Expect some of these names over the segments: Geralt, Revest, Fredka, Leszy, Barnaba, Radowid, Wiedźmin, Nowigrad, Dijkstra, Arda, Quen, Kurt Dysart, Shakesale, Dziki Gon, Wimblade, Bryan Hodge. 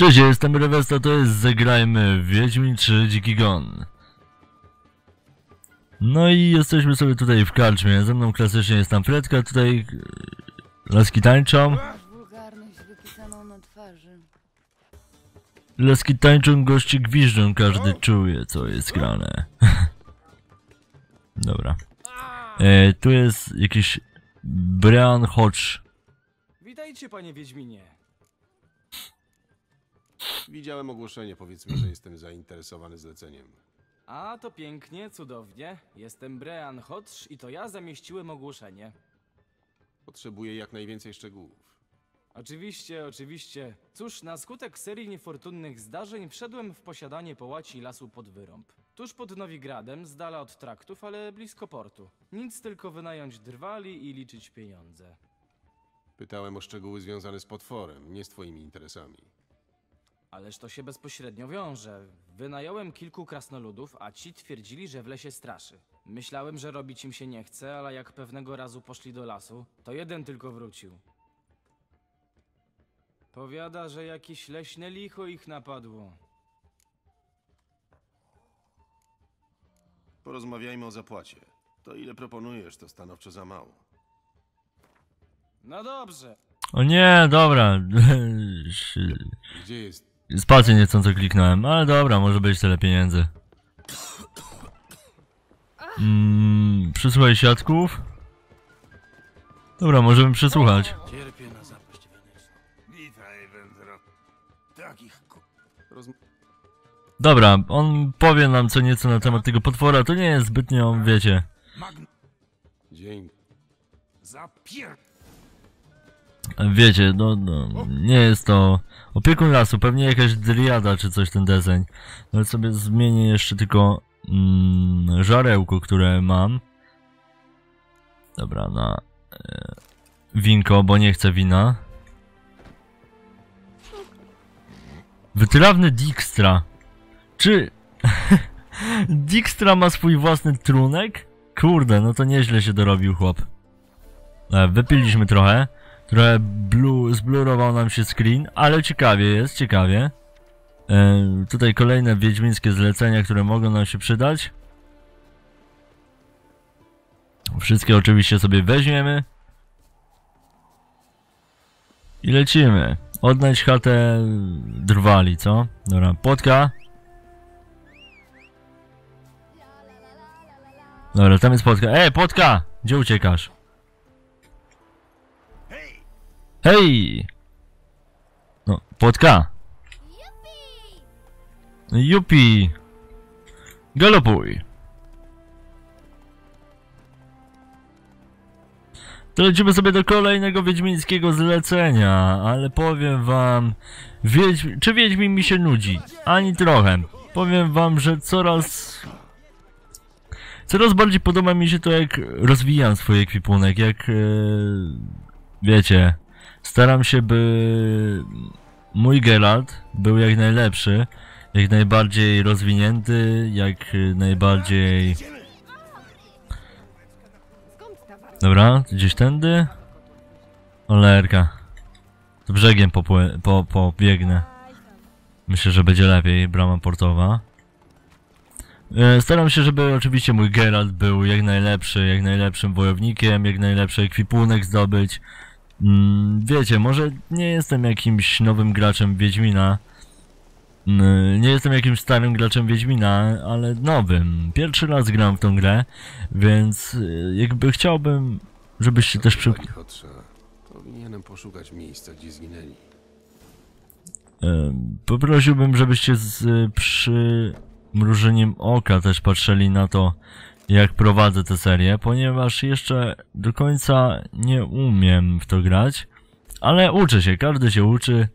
Cześć, ja jestem Revest, to jest Zagrajmy Wiedźmin 3 Dziki Gon. No i jesteśmy sobie tutaj w karczmie, ze mną klasycznie jest tam Fredka, tutaj laski tańczą. Laski tańczą, gości gwiżdżą, każdy czuje co jest grane. Dobra. Tu jest jakiś Bryan Hodge. Witajcie panie Wiedźminie. Widziałem ogłoszenie, powiedzmy, że jestem zainteresowany zleceniem. A to pięknie, cudownie. Jestem Bryan Hodge i to ja zamieściłem ogłoszenie. Potrzebuję jak najwięcej szczegółów. Oczywiście, oczywiście. Cóż, na skutek serii niefortunnych zdarzeń wszedłem w posiadanie połaci lasu pod Wyrąb. Tuż pod Nowigradem, z dala od traktów, ale blisko portu. Nic tylko wynająć drwali i liczyć pieniądze. Pytałem o szczegóły związane z potworem, nie z twoimi interesami. Ależ to się bezpośrednio wiąże. Wynająłem kilku krasnoludów, a ci twierdzili, że w lesie straszy. Myślałem, że robić im się nie chce, ale jak pewnego razu poszli do lasu, to jeden tylko wrócił. Powiada, że jakieś leśne licho ich napadło. Porozmawiajmy o zapłacie. To ile proponujesz, to stanowczo za mało. No dobrze. O nie, dobra. Gdzie jest? Spację niechcąco kliknąłem, ale dobra, może być tyle pieniędzy. Przysłuchaj siatków. Dobra, możemy przysłuchać. Cierpię na zapaść wewnętrzną. Witaj, wędro. Takich Dobra, on powie nam co nieco na temat tego potwora, to nie jest zbytnio, wiecie. Dzień. Wiecie, no, nie jest to opiekun lasu, pewnie jakaś driada czy coś ten deseń. Ale sobie zmienię jeszcze tylko żarełko, które mam. Dobra, na winko, bo nie chcę wina. Wytrawny Dijkstra. Czy Dijkstra ma swój własny trunek? Kurde, no to nieźle się dorobił chłop. Wypiliśmy trochę. Trochę zblurował nam się screen, ale ciekawie jest, ciekawie. Tutaj kolejne wiedźmińskie zlecenia, które mogą nam się przydać. Wszystkie oczywiście sobie weźmiemy. I lecimy. Odnajdź chatę drwali, co? Dobra, płotka. Dobra, tam jest płotka. Ej, płotka! Gdzie uciekasz? Hej! No, płotka! Jupi! Galopuj! To lecimy sobie do kolejnego wiedźmińskiego zlecenia, ale powiem wam... Czy wiedźmin mi się nudzi? Ani trochę. Powiem wam, że coraz bardziej podoba mi się to, jak rozwijam swój ekwipunek, jak... wiecie... Staram się, by mój Geralt był jak najlepszy, jak najbardziej rozwinięty, jak najbardziej... Dobra, gdzieś tędy? Olerka. Z brzegiem pobiegnę. Myślę, że będzie lepiej, brama portowa. Staram się, żeby oczywiście mój Geralt był jak najlepszy, jak najlepszym wojownikiem, jak najlepszy ekwipunek zdobyć. Wiecie, może nie jestem jakimś nowym graczem Wiedźmina, nie jestem jakimś starym graczem Wiedźmina, ale nowym. Pierwszy raz gram w tą grę, więc jakby chciałbym, żebyście też przy... Powinienem poszukać miejsca, gdzie zginęli. Poprosiłbym, żebyście przy mrużeniem oka też patrzyli na to, jak prowadzę tę serię, ponieważ jeszcze do końca nie umiem w to grać, ale uczę się, każdy się uczy.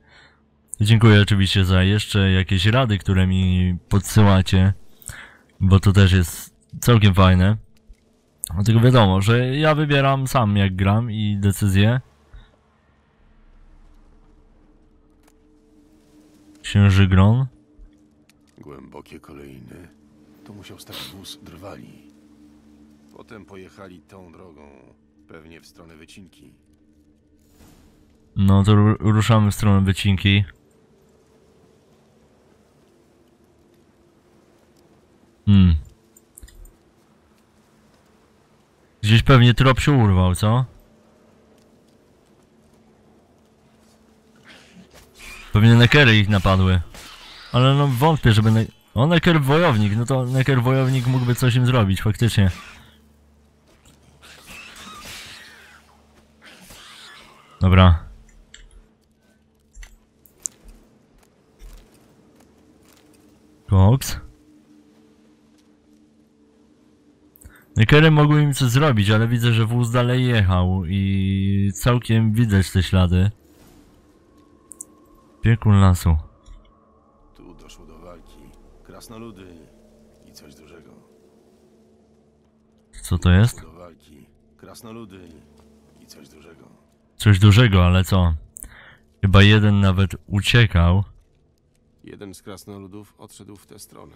Dziękuję oczywiście za jeszcze jakieś rady, które mi podsyłacie, bo to też jest całkiem fajne. Dlatego wiadomo, że ja wybieram sam jak gram i decyzję. Księży Gron. Głębokie kolejny. Tu musiał stać wóz drwali. Potem pojechali tą drogą, pewnie w stronę wycinki. No to ruszamy w stronę wycinki. pewnie trop się urwał, co? Pewnie nekery ich napadły. Ale no wątpię, żeby... O, neker wojownik, no to neker wojownik mógłby coś im zrobić, faktycznie. Dobra. Koks. Nekery mogły im coś zrobić, ale widzę, że wóz dalej jechał i całkiem widać te ślady. Piekun lasu. Tu doszło do walki. Krasnoludy i coś dużego. Co to jest? Do walki. Krasnoludy i coś dużego. Coś dużego, ale co? Chyba jeden nawet uciekał. Jeden z krasnoludów odszedł w tę stronę.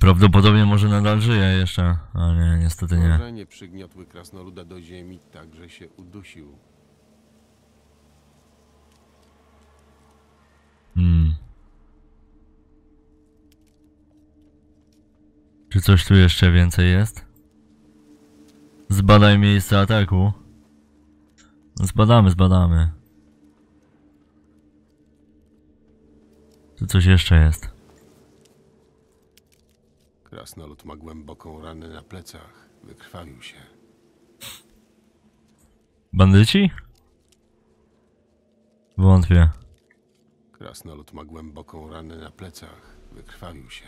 Prawdopodobnie może nadal żyje jeszcze, ale nie, niestety nie. Korzenie przygniotły krasnoluda do ziemi tak, że się udusił. Czy coś tu jeszcze więcej jest? Zbadaj miejsce ataku. Zbadamy, zbadamy. Tu coś jeszcze jest. Krasnolud ma głęboką ranę na plecach. Wykrwawił się. Bandyci? Wątpię. Krasnolud ma głęboką ranę na plecach. Wykrwawił się.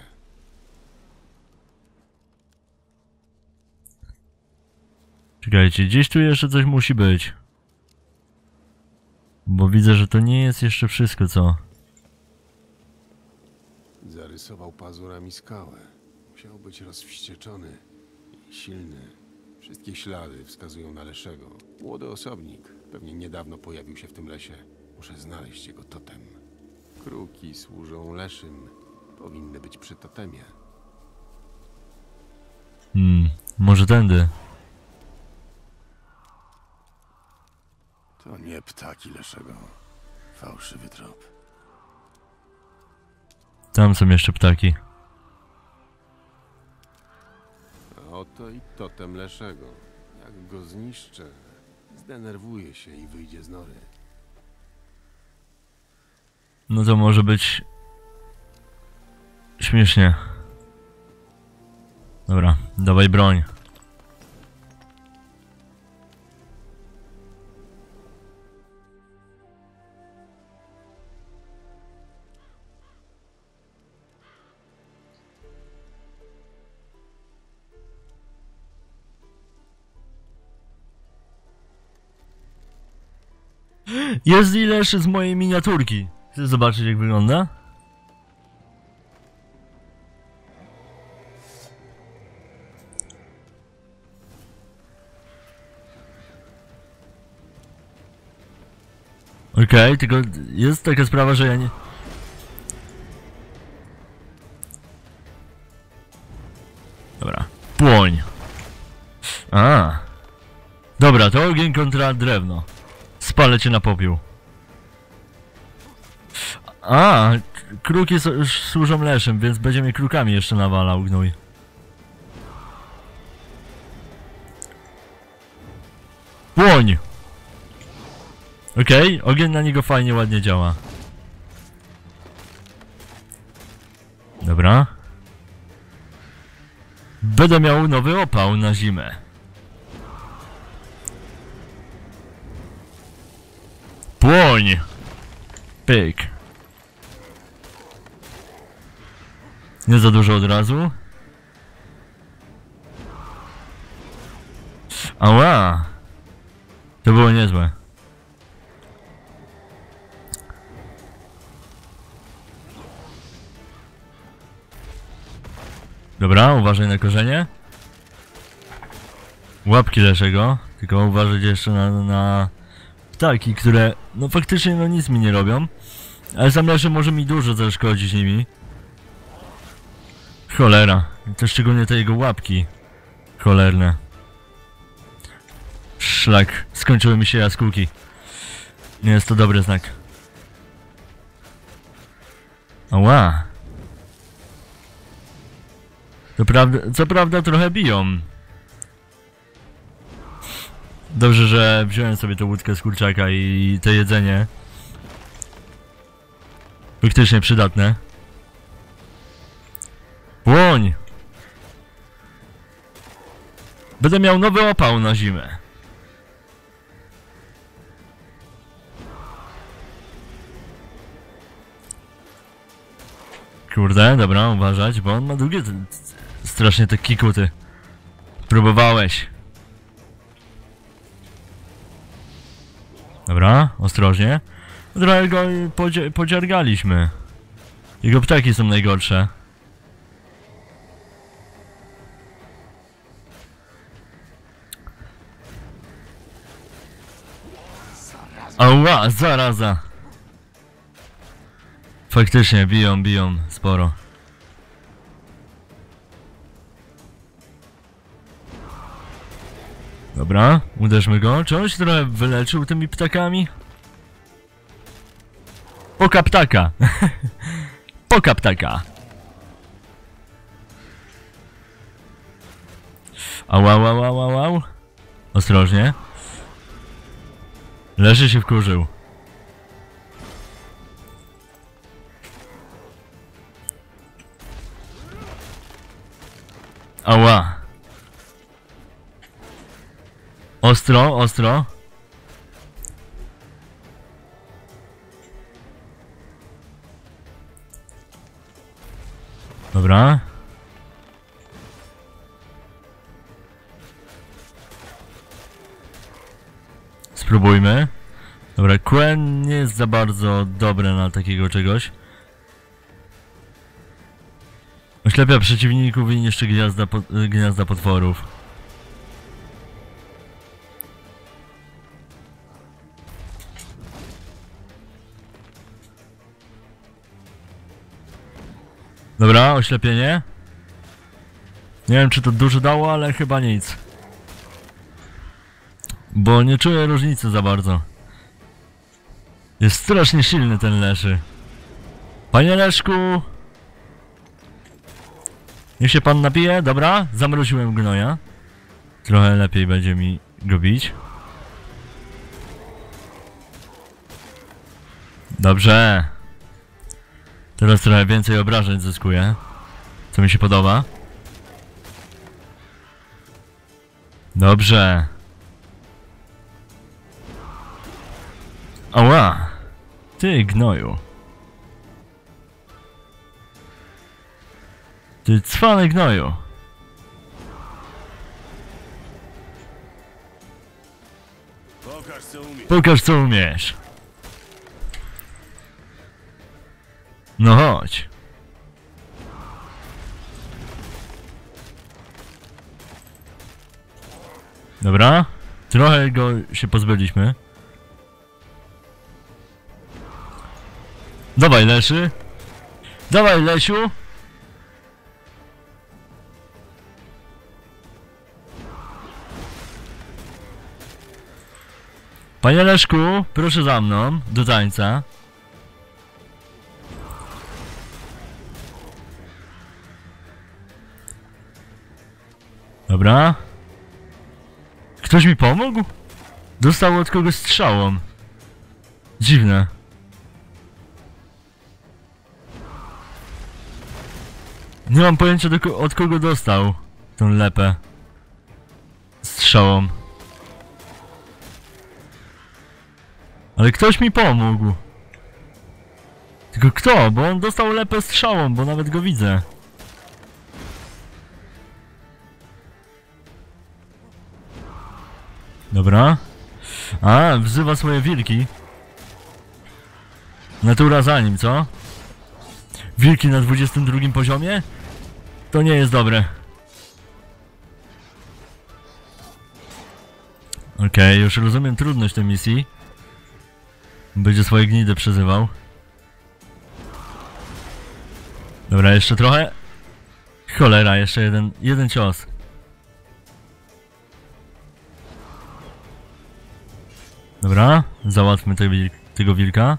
Czekajcie, gdzieś tu jeszcze coś musi być. Bo widzę, że to nie jest jeszcze wszystko, co... Zarysował pazurami skałę. Musiał być rozwścieczony i silny. Wszystkie ślady wskazują na Leszego. Młody osobnik. Pewnie niedawno pojawił się w tym lesie. Muszę znaleźć jego totem. Kruki służą Leszym. Powinny być przy totemie. Może tędy. To nie ptaki Leszego. Fałszywy trop. Tam są jeszcze ptaki. Oto i totem Leszego. Jak go zniszczę, zdenerwuje się i wyjdzie z nory. No to może być... śmiesznie. Dobra, dawaj broń. Jest i Leszy z mojej miniaturki. Chcesz zobaczyć, jak wygląda? Okej, tylko jest taka sprawa, że ja nie... Dobra, płoń. Dobra, to ogień kontra drewno. Spalę cię na popiół. Kruki służą Leszym, więc będzie mnie krukami jeszcze nawalał gnój. Płoń! Okej, ogień na niego fajnie, ładnie działa. Dobra. Będę miał nowy opał na zimę. Płoń! Pyk. Nie za dużo od razu. Ała! To było niezłe. Dobra, uważaj na korzenie. Łapki Leszego. Tylko uważać jeszcze na... ptaki, które no faktycznie no nic mi nie robią, ale sam Leszy może mi dużo zaszkodzić nimi. Cholera, to szczególnie te jego łapki cholerne. Szlak, skończyły mi się jaskółki. Nie jest to dobry znak. Ała. To Co prawda trochę biją. Dobrze, że wziąłem sobie tą łódkę z kurczaka i to jedzenie. Faktycznie przydatne. Płoń! Będę miał nowy opał na zimę. Kurde, dobra, uważać, bo on ma długie... Strasznie te kikuty. Próbowałeś. Dobra, ostrożnie. Trochę go podziargaliśmy. Jego ptaki są najgorsze. Ała, zaraza! Faktycznie, biją sporo. Dobra, uderzmy go. Czy on się trochę wyleczył tymi ptakami? Poka ptaka! Poka ptaka! Au, au, au, au, au, au. Ostrożnie. Leszy się wkurzył. Ała. Ostro, ostro. Dobra. Spróbujmy. Dobra, Quen nie jest za bardzo dobre na takiego czegoś. Oślepia przeciwników i niszczy gniazda potworów. Dobra, oślepienie. Nie wiem, czy to dużo dało, ale chyba nic. Bo nie czuję różnicy za bardzo. Jest strasznie silny ten Leszy. Panie Leszku! Niech się pan napije, dobra? Zamroziłem gnoja. Trochę lepiej będzie mi go bić. Dobrze. Teraz trochę więcej obrażeń zyskuję. Co mi się podoba. Dobrze. Ała! Ty gnoju. Ty cwany gnoju. Pokaż co umiesz. No chodź. Dobra. Trochę go się pozbyliśmy. Dawaj Leszy. Dawaj Lesiu. Panie Leszku, proszę za mną, do tańca. Dobra. Ktoś mi pomógł? Dostał od kogoś strzałą. Dziwne. Nie mam pojęcia od kogo dostał tą lepę. Strzałą. Ale ktoś mi pomógł. Tylko kto? Bo on dostał lepę strzałą, bo nawet go widzę. Dobra. A, wzywa swoje wilki. Natura za nim, co? Wilki na 22 poziomie? To nie jest dobre. Okej, już rozumiem trudność tej misji. Będzie swoje gnidy przyzywał. Dobra, jeszcze trochę. Cholera, jeszcze jeden cios. Dobra, załatwmy tego wilka.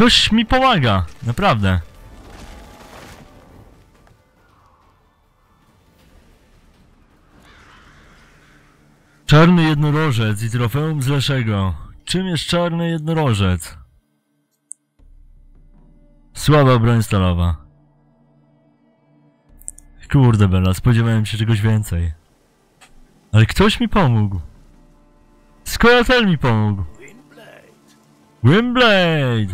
Ktoś mi pomaga, naprawdę. Czarny jednorożec i trofeum z Leszego. Czym jest czarny jednorożec? Słaba broń stalowa. Kurde bela, spodziewałem się czegoś więcej. Ale ktoś mi pomógł. Skojatel mi pomógł. Wimblade!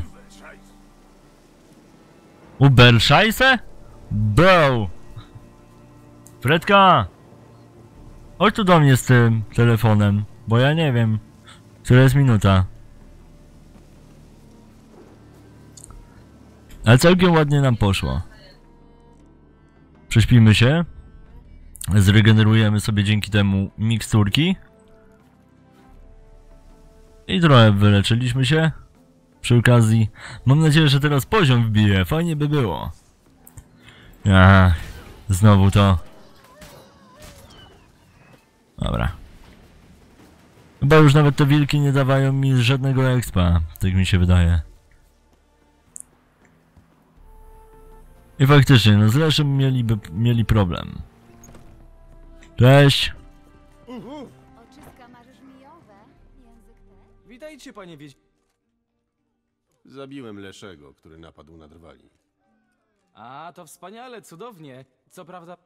Uberscheiße? Bro! Fredka! Chodź tu do mnie z tym telefonem, bo ja nie wiem, która jest minuta. Ale całkiem ładnie nam poszło. Prześpimy się. Zregenerujemy sobie dzięki temu miksturki. I trochę wyleczyliśmy się. Przy okazji, mam nadzieję, że teraz poziom wbije. Fajnie by było. Aha, znowu to. Dobra. Chyba już nawet te wilki nie dawają mi żadnego expa. Tak mi się wydaje. I faktycznie, no z Leszym mieli problem. Cześć. Witajcie, panie Wiedźminie. Zabiłem Leszego, który napadł na drwali. A, to wspaniale, cudownie. Co prawda...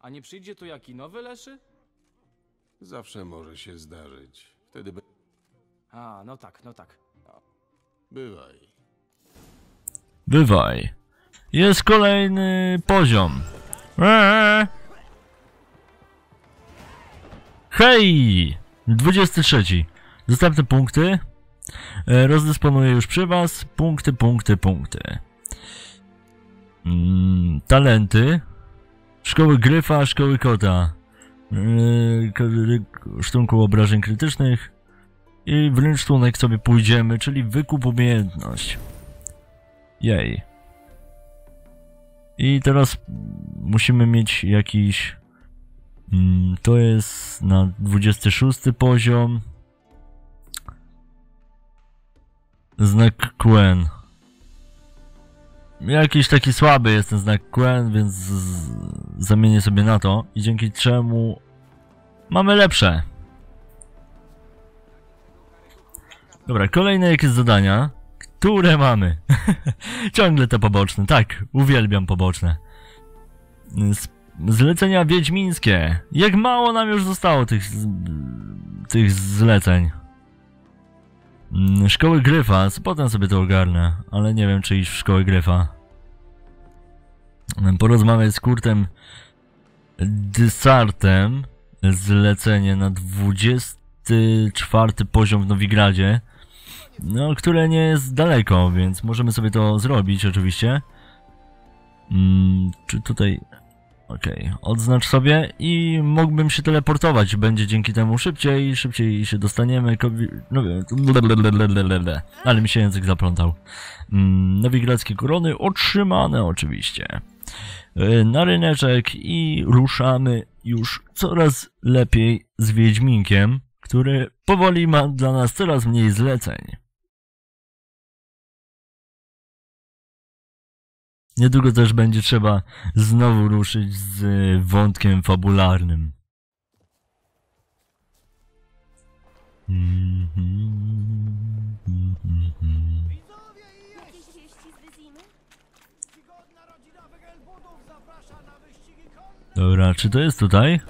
A nie przyjdzie tu jaki nowy Leszy? Zawsze może się zdarzyć. Wtedy... A, no tak, no tak. No. Bywaj. Bywaj. Jest kolejny poziom. Hej! 23. Zostaw te punkty. Rozdysponuję już przy was. Punkty. Talenty. Szkoły Gryfa, Szkoły Kota. Sztunku obrażeń krytycznych. I wręcz sztunek sobie pójdziemy, czyli wykup umiejętność. Jej. I teraz musimy mieć jakiś... to jest na 26 poziom. Znak Quen. Jakiś taki słaby jest ten znak Quen, więc zamienię sobie na to i dzięki czemu mamy lepsze. Dobra, kolejne jakieś zadania, które mamy. Ciągle te poboczne, tak, uwielbiam poboczne. Zlecenia wiedźmińskie. Jak mało nam już zostało tych zleceń. Szkoły Gryfa, potem sobie to ogarnę, ale nie wiem czy iść w szkołę Gryfa. Porozmawiaj z Kurtem Dysartem. Zlecenie na 24 poziom w Nowigradzie. No, które nie jest daleko, więc możemy sobie to zrobić oczywiście. Czy tutaj... Okej, odznacz sobie i mógłbym się teleportować, będzie dzięki temu szybciej się dostaniemy, no wiem, ale mi się język zaplątał. Nowigradzkie korony otrzymane oczywiście. Na ryneczek i ruszamy już coraz lepiej z Wiedźminkiem, który powoli ma dla nas coraz mniej zleceń. Niedługo też będzie trzeba znowu ruszyć z wątkiem fabularnym. Dobra, czy to jest tutaj?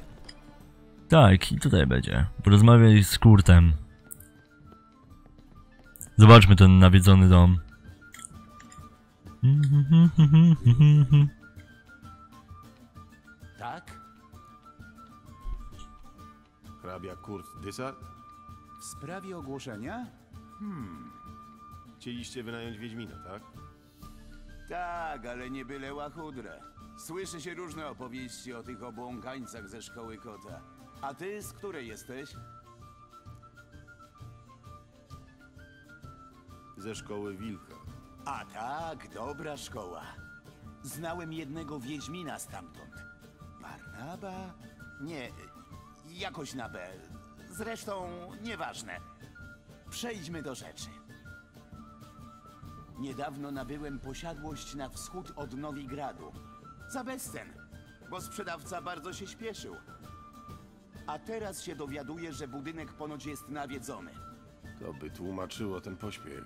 Tak, i tutaj będzie. Porozmawiaj z Kurtem. Zobaczmy ten nawiedzony dom. Tak? Hrabia Kurt Dysart? W sprawie ogłoszenia? Chcieliście wynająć Wiedźmina, tak? Tak, ale nie byle łachudrę. Słyszy się różne opowieści o tych obłąkańcach ze szkoły Kota. A ty z której jesteś? Ze szkoły Wilka. A tak, dobra szkoła. Znałem jednego wiedźmina stamtąd. Barnaba? Nie, jakoś na B. Zresztą, nieważne. Przejdźmy do rzeczy. Niedawno nabyłem posiadłość na wschód od Nowigradu. Za bezcen, bo sprzedawca bardzo się śpieszył. A teraz się dowiaduję, że budynek ponoć jest nawiedzony. To by tłumaczyło ten pośpiech.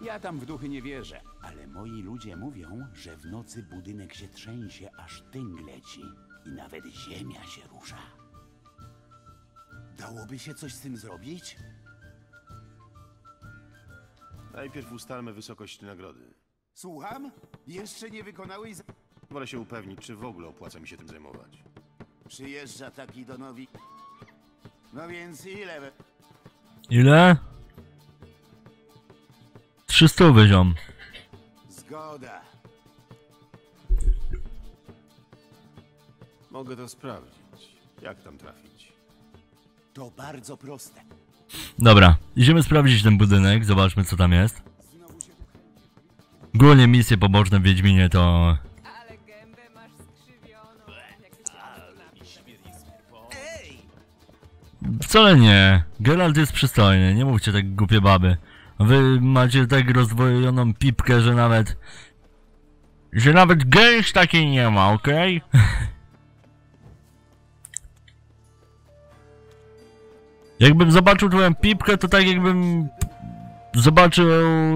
Ja tam w duchy nie wierzę. Ale moi ludzie mówią, że w nocy budynek się trzęsie, aż tyng leci. I nawet ziemia się rusza. Dałoby się coś z tym zrobić? Najpierw ustalmy wysokość nagrody. Słucham? Jeszcze nie wykonałeś... Wolę się upewnić, czy w ogóle opłaca mi się tym zajmować. Przyjeżdża taki do Nowi... No więc ile... Ile? 300 wyziom. Zgoda. Mogę to sprawdzić. Jak tam trafić? To bardzo proste. Dobra, idziemy sprawdzić ten budynek, zobaczmy co tam jest. Ogólnie misje poboczne w Wiedźminie to... Ale gębę masz skrzywioną. Wcale nie. Geralt jest przystojny, nie mówcie tak głupie baby. Wy macie tak rozdwojoną pipkę, że nawet... gęś takiej nie ma, okej? Okay? Jakbym zobaczył twoją pipkę, to tak jakbym zobaczył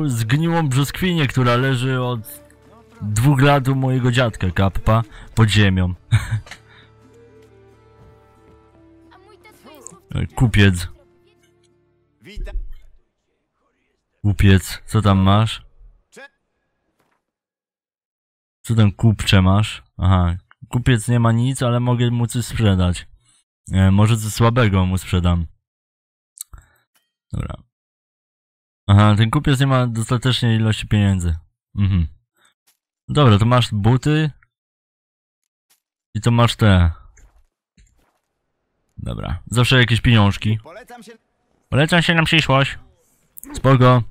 zgniłą brzoskwinię, która leży od 2 lat u mojego dziadka, kappa, pod ziemią. Kupiec. Kupiec, co tam masz? Co tam kupcze masz? Aha, kupiec nie ma nic, ale mogę mu coś sprzedać. Może coś słabego mu sprzedam. Dobra. Aha, ten kupiec nie ma dostatecznej ilości pieniędzy. Mhm. Dobra, to masz buty. I to masz te. Dobra, zawsze jakieś pieniążki. Polecam się na przyszłość. Spoko.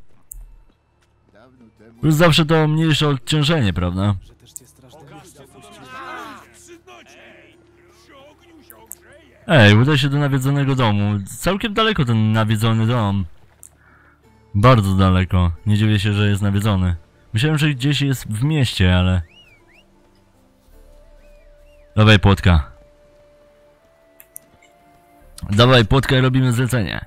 Już zawsze to mniejsze odciążenie, prawda? Ej, udaj się do nawiedzonego domu. Całkiem daleko ten nawiedzony dom. Bardzo daleko. Nie dziwię się, że jest nawiedzony. Myślałem, że gdzieś jest w mieście, ale... Dawaj płotka. Dawaj płotka i robimy zlecenie.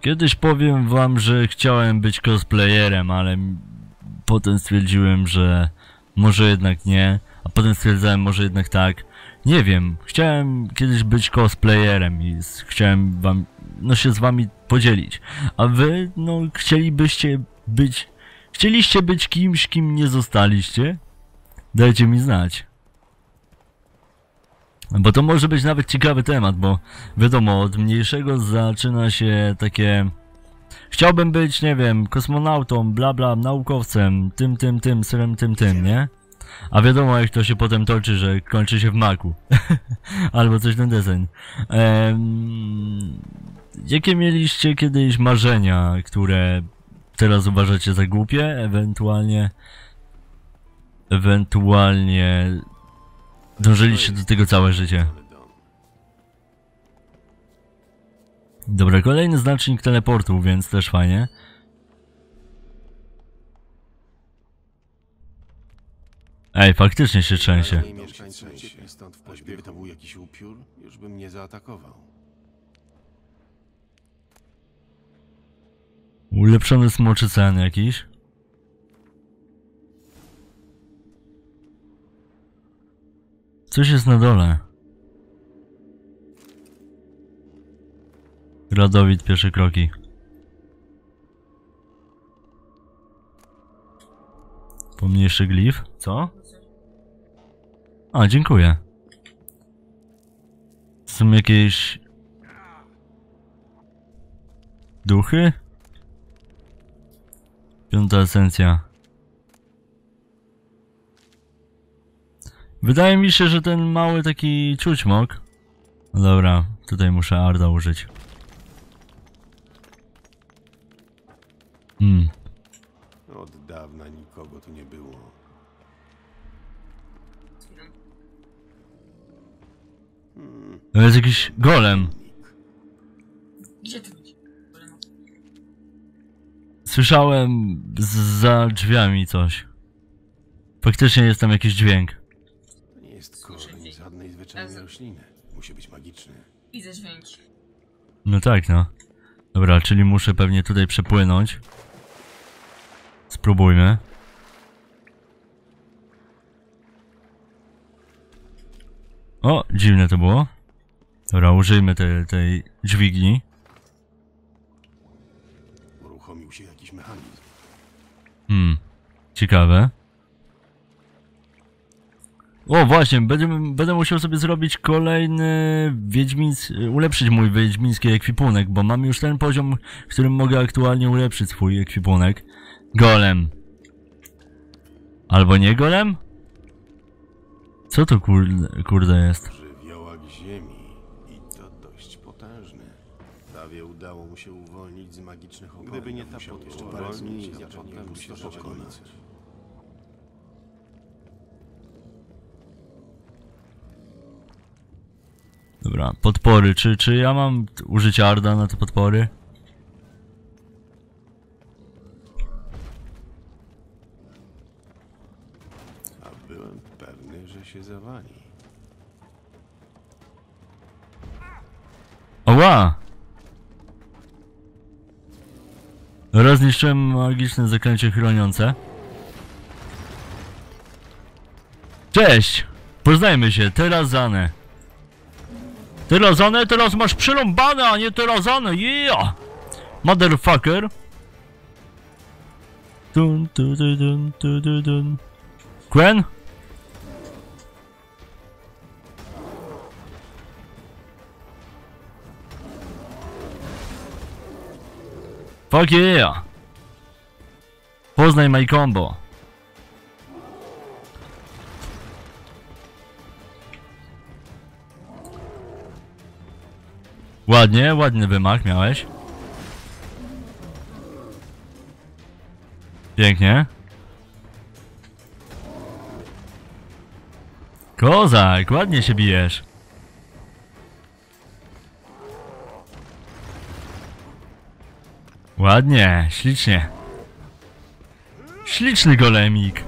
Kiedyś powiem wam, że chciałem być cosplayerem, ale... Potem stwierdziłem, że... Może jednak nie. A potem stwierdzałem, może jednak tak. Nie wiem, chciałem kiedyś być cosplayerem i chciałem wam, no się z wami podzielić. A wy, no chcieliście być kimś, kim nie zostaliście? Dajcie mi znać. Bo to może być nawet ciekawy temat, bo wiadomo, od mniejszego zaczyna się takie... Chciałbym być, nie wiem, kosmonautą, bla bla, naukowcem, tym, nie? A wiadomo jak to się potem toczy, że kończy się w maku. Albo coś ten deseń. Jakie mieliście kiedyś marzenia, które teraz uważacie za głupie? Ewentualnie dążyliście do tego całe życie. Dobra, kolejny znacznik teleportu, więc też fajnie. Ej, faktycznie się trzęsie. Gdyby to był jakiś upiór, już by mnie zaatakował. Ulepszony smoczy cen jakiś. Coś jest na dole. Radowid, pierwsze kroki. Pomniejszy glif, co? A, dziękuję. Są jakieś... Duchy? 5. esencja. Wydaje mi się, że ten mały taki ciućmok... No dobra, tutaj muszę Arda użyć. Od dawna nikogo tu nie było. To jest jakiś golem. Gdzie to będzie? Słyszałem za drzwiami coś. Faktycznie jest tam jakiś dźwięk. To nie jest korzeń żadnej zwyczajnej rośliny. Musi być magiczny. I ze dźwięki. No tak, no. Dobra, czyli muszę pewnie tutaj przepłynąć. Spróbujmy. O, dziwne to było. Dobra, użyjmy tej dźwigni. Uruchomił się jakiś mechanizm. Ciekawe. O, właśnie, będę musiał sobie zrobić kolejny ulepszyć mój wiedźmiński ekwipunek, bo mam już ten poziom, w którym mogę aktualnie ulepszyć swój ekwipunek. Golem. Albo nie golem? Co to kurde jest? Żywiołak ziemi i to dość potężny. Prawie udało mu się uwolnić z magicznych oborów. Gdyby nie ta podróż, ja potem musiał pokonać. Dobra, podpory. Czy ja mam użyć Arda na te podpory? A byłem pewny, że się zawali. Oła! Raz zniszczyłem magiczne zaklęcie chroniące. Cześć! Poznajmy się, Terazanę. Tyrazane, teraz masz przerąbane, a nie tyrazane, yeah! Motherfucker! Dun, dun, dun, dun, dun, dun. Quen? Fuck yeah! Poznaj my combo. Ładnie, ładny wymach miałeś. Pięknie. Kozak, ładnie się bijesz. Ładnie, ślicznie. Śliczny golemik.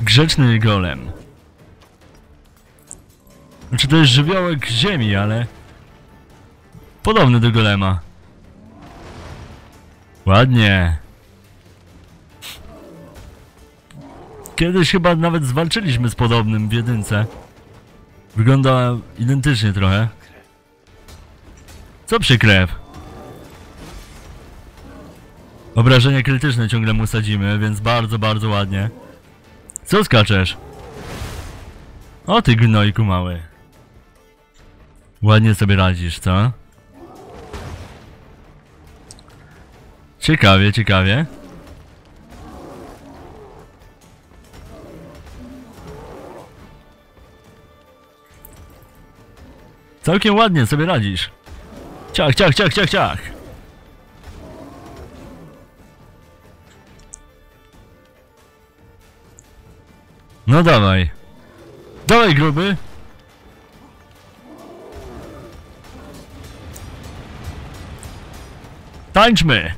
Grzeczny golem. Znaczy to jest żywiołek ziemi, ale podobny do golema. Ładnie. Kiedyś chyba nawet zwalczyliśmy z podobnym w jedynce. Wygląda identycznie trochę. Co przykrew? Obrażenia krytyczne ciągle mu sadzimy, więc bardzo, bardzo ładnie. Co skaczesz? O ty gnojku mały. Ładnie sobie radzisz, co? Ciekawie, ciekawie. Całkiem ładnie sobie radzisz. Ciach, ciach, ciach, ciach, ciach. No dawaj. Dawaj, gruby. Tańczmy!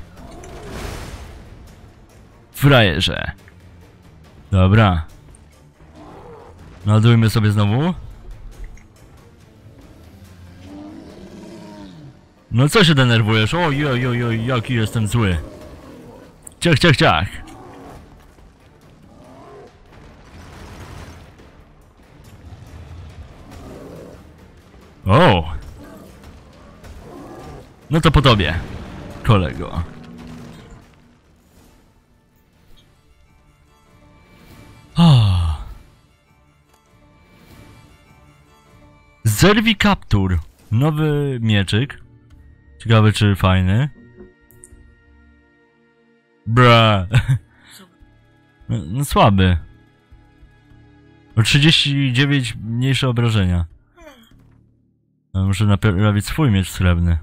Frajerze. Dobra. Nadujmy sobie znowu. No co się denerwujesz? Ojojojoj, jaki jestem zły. Ciach, ciach, ciach. O! No to po tobie, kolego. Oh. Zerwij kaptur. Nowy mieczyk. Ciekawe czy fajny. Bra. No słaby. O 39 mniejsze obrażenia. Ja muszę naprawić swój miecz srebrny.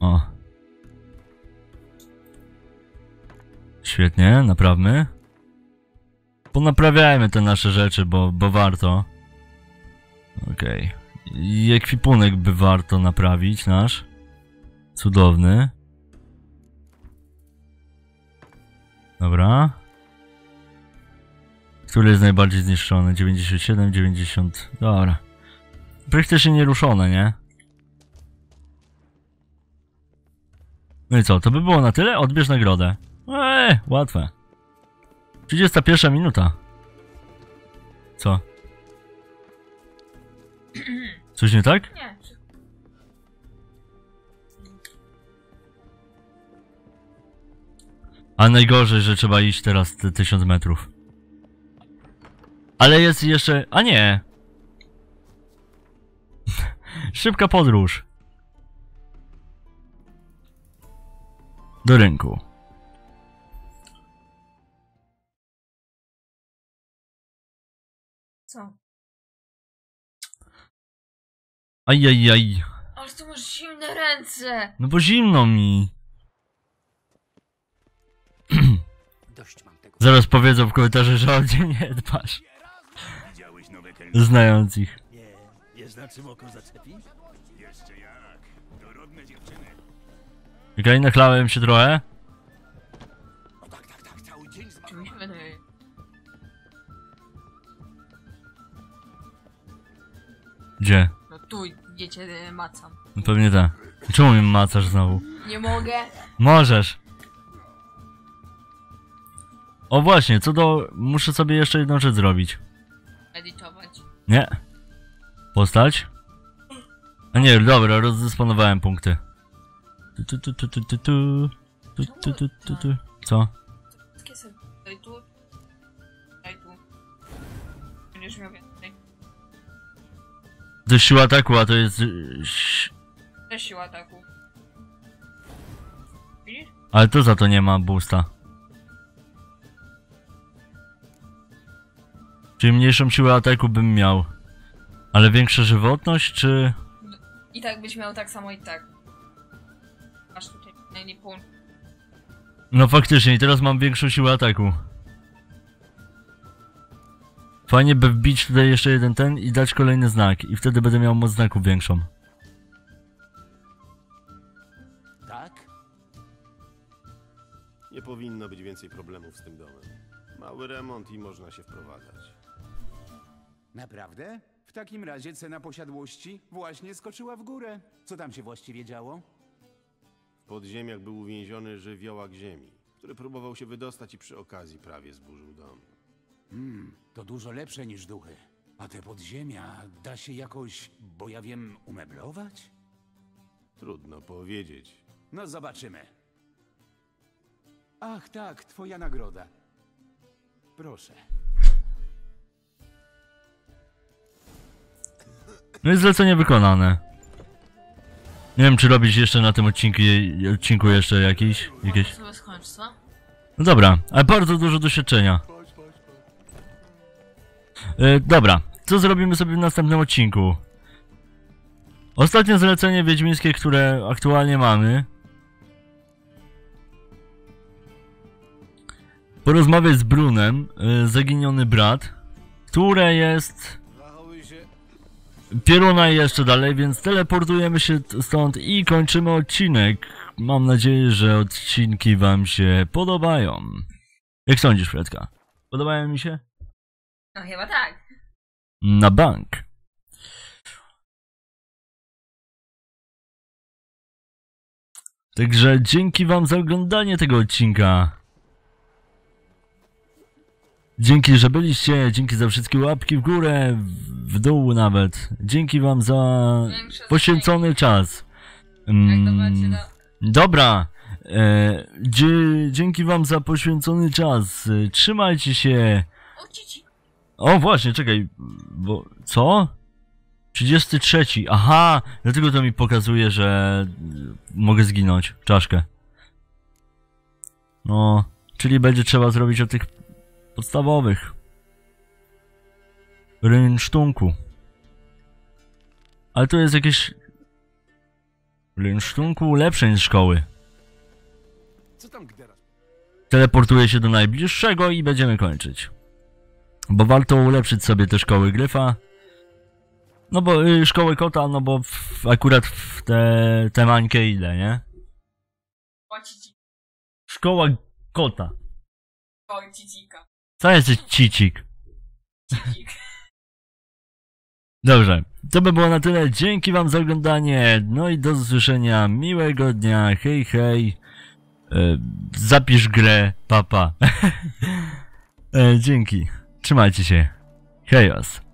O. Świetnie, naprawmy. Ponaprawiajmy te nasze rzeczy, bo warto. Okej. I ekwipunek by warto naprawić nasz. Cudowny. Dobra. Który jest najbardziej zniszczony? 97, 90... Dobra. Praktycznie nieruszone, nie? No i co? To by było na tyle? Odbierz nagrodę. Łatwe. 31 minuta. Co? Coś nie tak? Nie. A najgorzej, że trzeba iść teraz 1000 metrów. Ale jest jeszcze... A nie! Szybka podróż. Do rynku. Co? Ajajaj. Aż tu masz zimne ręce. No bo zimno mi. Dość mam tego. Zaraz powiedzą w komentarzu, że o mnie nie dbasz. Znając ich. Nie znaczy oko zaczepić? Jeszcze jak. Dorodne dziewczyny. Okej, nachlałem się trochę. No tak, cały dzień zmarnowałem. Gdzie? No tu, gdzie cię macam. No pewnie tak. Czemu mnie macasz znowu? Nie mogę. Możesz. O właśnie, co do... Muszę sobie jeszcze jedną rzecz zrobić. Edytować? Nie. Postać? A nie, dobra, rozdysponowałem punkty. Co? To jest siła ataku, a to jest... To jest siła ataku. Ale to za to nie ma boosta. Czyli mniejszą siłę ataku bym miał. Ale większa żywotność, czy... I tak byś miał tak samo i tak. Masz tutaj najmniej punkt. No faktycznie, i teraz mam większą siłę ataku. Fajnie by wbić tutaj jeszcze jeden ten i dać kolejny znak. I wtedy będę miał moc znaków większą. Tak? Nie powinno być więcej problemów z tym domem. Mały remont i można się wprowadzać. Naprawdę? W takim razie cena posiadłości właśnie skoczyła w górę. Co tam się właściwie działo? W podziemiach był uwięziony żywiołak ziemi, który próbował się wydostać i przy okazji prawie zburzył dom. To dużo lepsze niż duchy. A te podziemia da się jakoś, bo ja wiem, umeblować? Trudno powiedzieć. No zobaczymy. Ach tak, twoja nagroda. Proszę. No i zlecenie wykonane. Nie wiem, czy robić jeszcze na tym odcinku jeszcze jakieś... No dobra, ale bardzo dużo doświadczenia. Dobra, co zrobimy sobie w następnym odcinku? Ostatnie zlecenie wiedźmińskie, które aktualnie mamy. Porozmawiaj z Brunem, zaginiony brat, które jest... Pieruna jeszcze dalej, więc teleportujemy się stąd i kończymy odcinek. Mam nadzieję, że odcinki wam się podobają. Jak sądzisz, Fredka? Podobają mi się? No chyba tak. Na bank. Także dzięki wam za oglądanie tego odcinka. Dzięki, że byliście, dzięki za wszystkie łapki w górę, w dół nawet. Dzięki wam za poświęcony czas. Dobra, dzięki wam za poświęcony czas. Trzymajcie się. O właśnie, czekaj, bo co? 33, aha, dlatego to mi pokazuje, że mogę zginąć, czaszkę. No, czyli będzie trzeba zrobić o tych... podstawowych rynsztunku. Ale to jest jakieś rynsztunku lepsze niż szkoły. Teleportuję się do najbliższego i będziemy kończyć. Bo warto ulepszyć sobie te szkoły Gryfa. No bo szkoły kota, no bo akurat w tę mańkę idę, nie? Szkoła kota. Szkoła cicika. Co jest cicik? Cicik. Dobrze, to by było na tyle. Dzięki wam za oglądanie. No i do usłyszenia. Miłego dnia. Hej, hej. Zapisz grę, papa. Dzięki. Trzymajcie się. Hejos.